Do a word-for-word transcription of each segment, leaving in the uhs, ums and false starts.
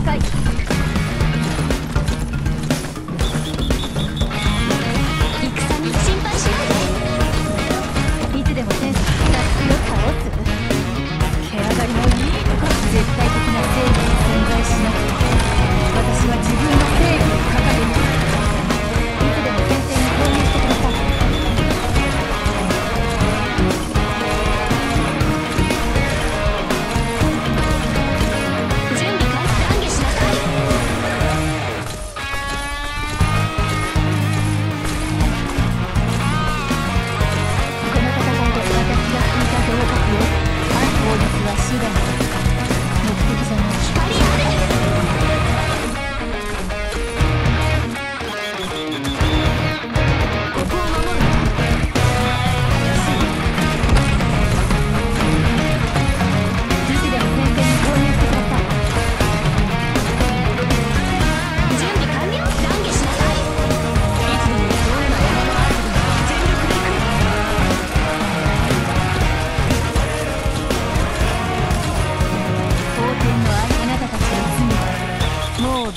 了解。戦に心配しないで。いつでも天使が強さをつぶ。毛上がりもいいのか。絶対的な正義は存在しなくて、私は自分の正義を掲げます。いつでも天性に購入してください。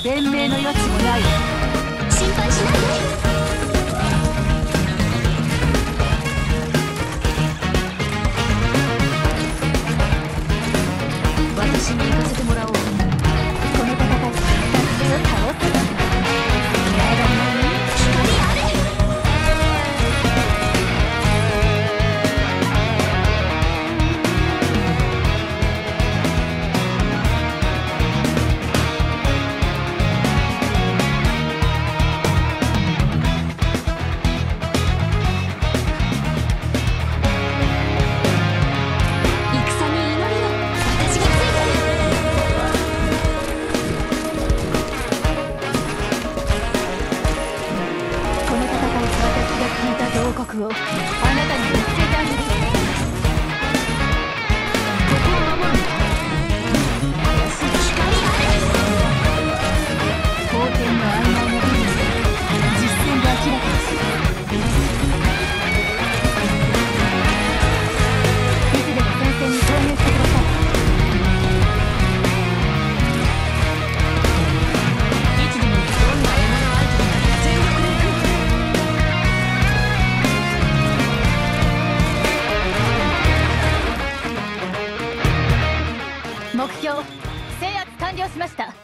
弁明の余地もない。心配しないで。私に行かせてもらおう。この戦いに立ちを倒せばあなたに見つけてあげる。ここを守る。光あれ。皇帝の案内の部分実践が明らかです。いつでも戦線に投入してください。いつでもどんな獲物を相手に全力で目標制圧完了しました。